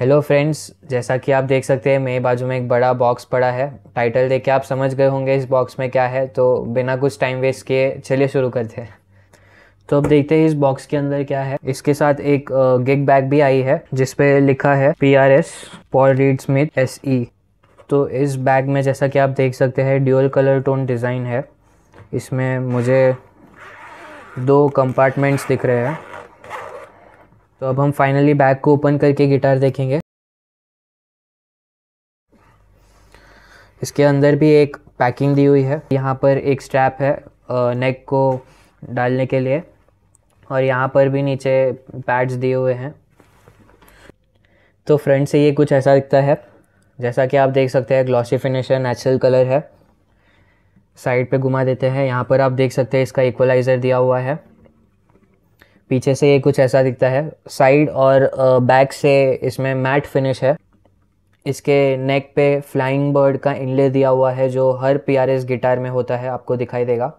Hello friends, जैसा कि आप देख सकते हैं मेरे बाजू में एक बड़ा बॉक्स पड़ा है। टाइटल देख के आप समझ गए होंगे इस बॉक्स में क्या है, तो बिना कुछ टाइम वेस्ट किए चलिए शुरू करते हैं। तो अब देखते हैं इस बॉक्स के अंदर क्या है। इसके साथ एक गिग बैग भी आई है जिस पे लिखा है PRS Paul Reed Smith SE। तो इस बैग में जैसा कि आप देख सकते हैं ड्यूअल कलर टोन डिज़ाइन है। इसमें मुझे दो कंपार्टमेंट्स दिख रहे हैं। तो अब हम फाइनली बैग को ओपन करके गिटार देखेंगे। इसके अंदर भी एक पैकिंग दी हुई है। यहाँ पर एक स्ट्रैप है नेक को डालने के लिए और यहाँ पर भी नीचे पैड्स दिए हुए हैं। तो फ्रंट से ये कुछ ऐसा दिखता है, जैसा कि आप देख सकते हैं ग्लॉसी फिनिश है, नेचुरल कलर है। साइड पे घुमा देते हैं, यहाँ पर आप देख सकते हैं इसका इक्वलाइज़र दिया हुआ है। पीछे से ये कुछ ऐसा दिखता है। साइड और बैक से इसमें मैट फिनिश है। इसके नेक पे फ्लाइंग बर्ड का इनले दिया हुआ है जो हर PRS गिटार में होता है, आपको दिखाई देगा।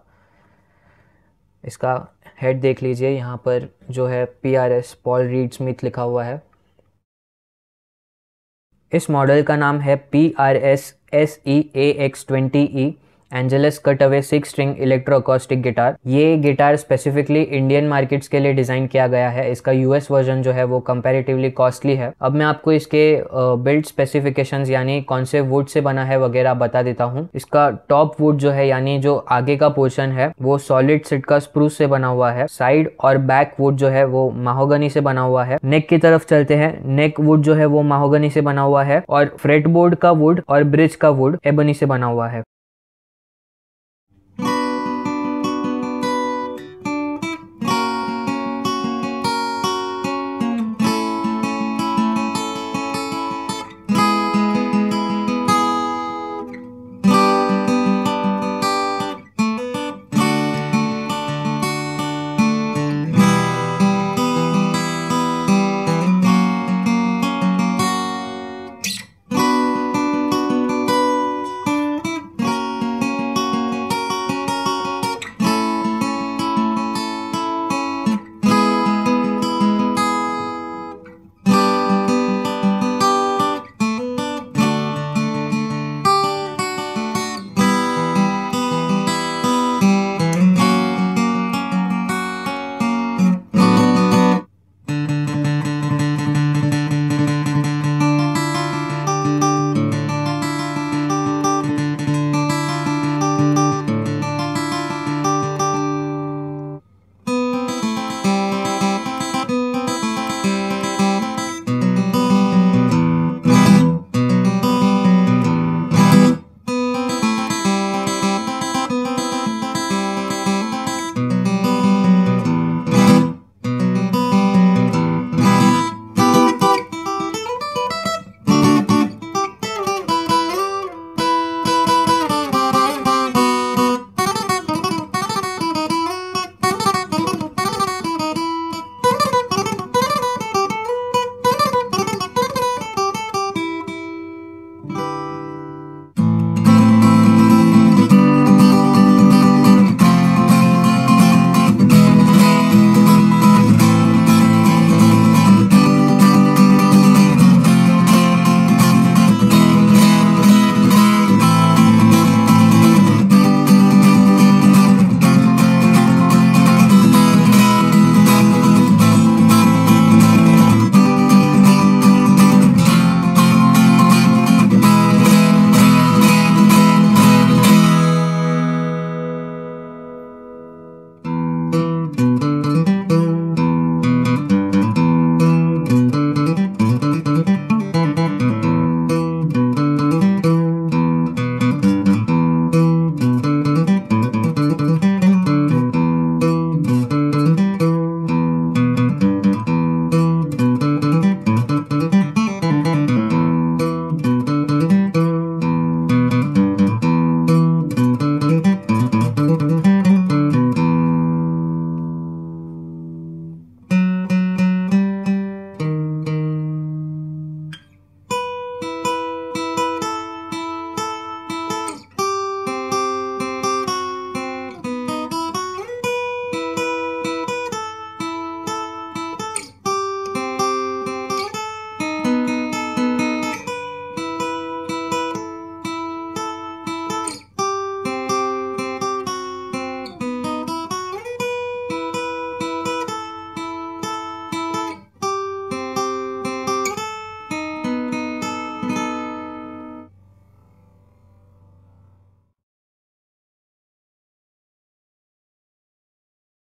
इसका हेड देख लीजिए, यहाँ पर जो है PRS पॉल रीड स्मिथ लिखा हुआ है। इस मॉडल का नाम है PRS SE AX 20E Angelus cutaway 6 string electro acoustic guitar. ये गिटार स्पेसिफिकली इंडियन मार्केट्स के लिए डिज़ाइन किया गया है। इसका US वर्जन जो है वो कंपैरेटिवली कॉस्टली है। अब मैं आपको इसके बिल्ड स्पेसिफिकेशंस यानी कौन से वुड से बना है वगैरह बता देता हूँ। इसका टॉप वुड जो है यानी जो आगे का पोर्शन है वो सॉलिड सिटका स्प्रूस से बना हुआ है। साइड और बैक वुड जो है वो महोगनी से बना हुआ है। नेक की तरफ चलते हैं। नेक वुड जो है वो महोगनी से बना हुआ है और फ्रेटबोर्ड का वुड और ब्रिज का वुड एबनी से बना हुआ है।